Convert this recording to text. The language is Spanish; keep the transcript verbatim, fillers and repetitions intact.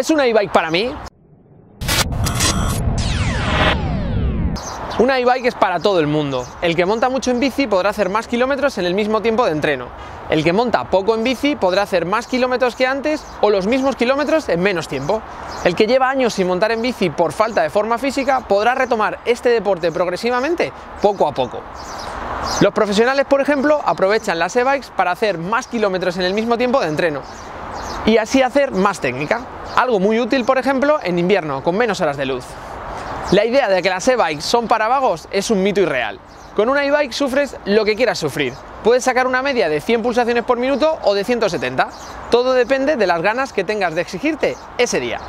¿Es una e-bike para mí? Una e-bike es para todo el mundo. El que monta mucho en bici podrá hacer más kilómetros en el mismo tiempo de entreno. El que monta poco en bici podrá hacer más kilómetros que antes o los mismos kilómetros en menos tiempo. El que lleva años sin montar en bici por falta de forma física podrá retomar este deporte progresivamente, poco a poco. Los profesionales, por ejemplo, aprovechan las e-bikes para hacer más kilómetros en el mismo tiempo de entreno y así hacer más técnica. Algo muy útil, por ejemplo, en invierno, con menos horas de luz. La idea de que las e-bikes son para vagos es un mito irreal. Con una e-bike sufres lo que quieras sufrir. Puedes sacar una media de cien pulsaciones por minuto o de ciento setenta. Todo depende de las ganas que tengas de exigirte ese día.